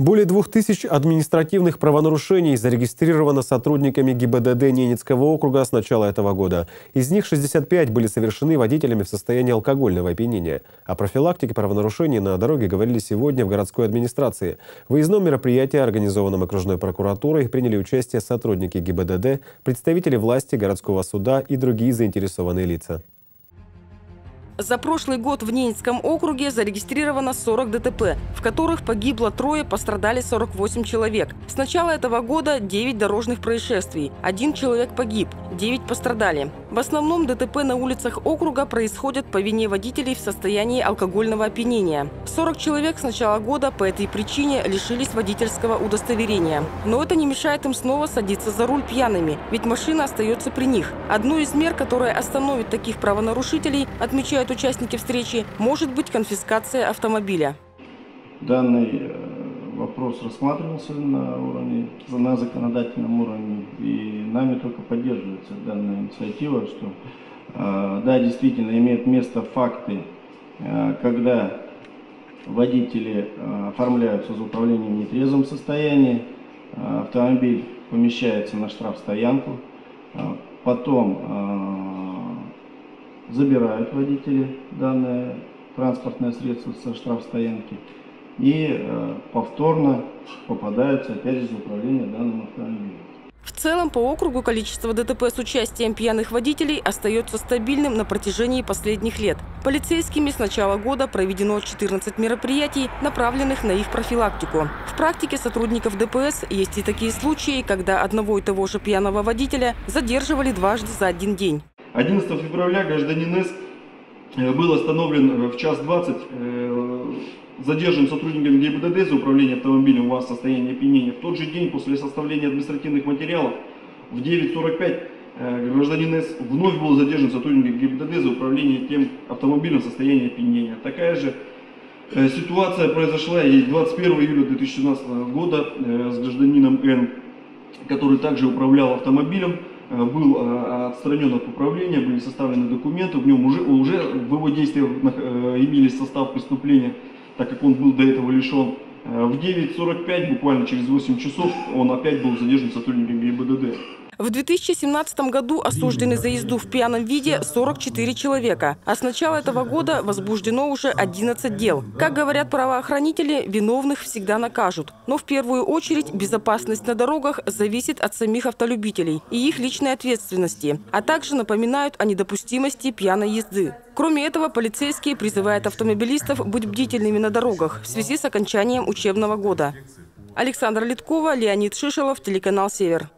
Более 2000 административных правонарушений зарегистрировано сотрудниками ГИБДД Ненецкого округа с начала этого года. Из них 65 были совершены водителями в состоянии алкогольного опьянения. О профилактике правонарушений на дороге говорили сегодня в городской администрации. В выездном мероприятии, организованном окружной прокуратурой, приняли участие сотрудники ГИБДД, представители власти, городского суда и другие заинтересованные лица. За прошлый год в Ненецком округе зарегистрировано 40 ДТП, в которых погибло трое, пострадали 48 человек. С начала этого года 9 дорожных происшествий, 1 человек погиб, 9 пострадали. В основном ДТП на улицах округа происходят по вине водителей в состоянии алкогольного опьянения. 40 человек с начала года по этой причине лишились водительского удостоверения. Но это не мешает им снова садиться за руль пьяными, ведь машина остается при них. Одну из мер, которая остановит таких правонарушителей, отмечают участники встречи, может быть конфискация автомобиля. Данный вопрос рассматривался на законодательном уровне, и нами только поддерживается данная инициатива, что да, действительно имеют место факты, когда водители оформляются за управлением в нетрезвом состоянии, автомобиль помещается на штрафстоянку, потом забирают водители данное транспортное средство со штрафстоянки и повторно попадаются опять же в управление данным автомобилем. В целом по округу количество ДТП с участием пьяных водителей остается стабильным на протяжении последних лет. Полицейскими с начала года проведено 14 мероприятий, направленных на их профилактику. В практике сотрудников ДПС есть и такие случаи, когда одного и того же пьяного водителя задерживали дважды за один день. 11 февраля гражданин НЭСК был остановлен в час 20, задержан сотрудником ГИБДД за управление автомобилем в состоянии опьянения. В тот же день после составления административных материалов в 9:45 гражданин НЭСК вновь был задержан сотрудником ГИБДД за управление тем автомобилем в состоянии опьянения. Такая же ситуация произошла и 21 июля 2017 года с гражданином Н, который также управлял автомобилем. Был отстранен от управления, были составлены документы, в нем уже в его действиях имелись состав преступления, так как он был до этого лишен. В 9:45, буквально через 8 часов, он опять был задержан сотрудниками ГИБДД. В 2017 году осуждены за езду в пьяном виде 44 человека, а с начала этого года возбуждено уже 11 дел. Как говорят правоохранители, виновных всегда накажут. Но в первую очередь безопасность на дорогах зависит от самих автолюбителей и их личной ответственности, а также напоминают о недопустимости пьяной езды. Кроме этого, полицейские призывают автомобилистов быть бдительными на дорогах в связи с окончанием учебного года. Александр Литков, Леонид Шишелов, телеканал «Север».